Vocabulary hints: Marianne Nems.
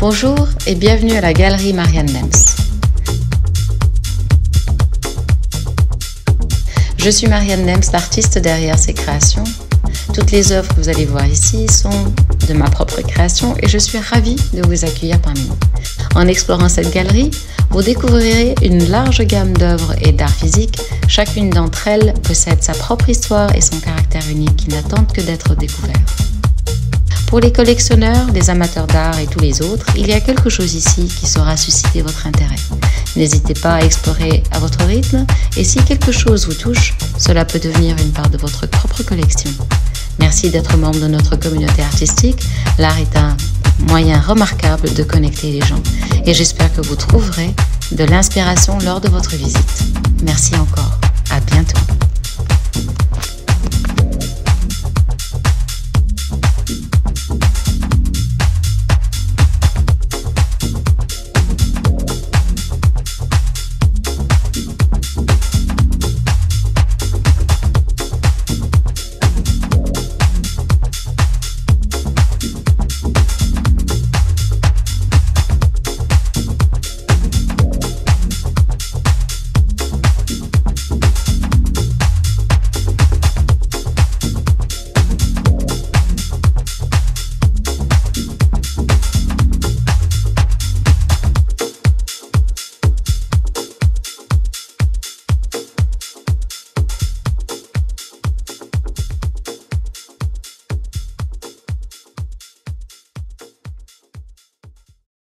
Bonjour et bienvenue à la galerie Marianne Nems. Je suis Marianne Nems, l'artiste derrière ces créations. Toutes les œuvres que vous allez voir ici sont de ma propre création et je suis ravie de vous accueillir parmi nous. En explorant cette galerie, vous découvrirez une large gamme d'œuvres et d'art physique. Chacune d'entre elles possède sa propre histoire et son caractère unique qui n'attendent que d'être découverts. Pour les collectionneurs, les amateurs d'art et tous les autres, il y a quelque chose ici qui saura susciter votre intérêt. N'hésitez pas à explorer à votre rythme et si quelque chose vous touche, cela peut devenir une part de votre propre collection. Merci d'être membre de notre communauté artistique. L'art est un moyen remarquable de connecter les gens et j'espère que vous trouverez de l'inspiration lors de votre visite. Merci encore. À bientôt.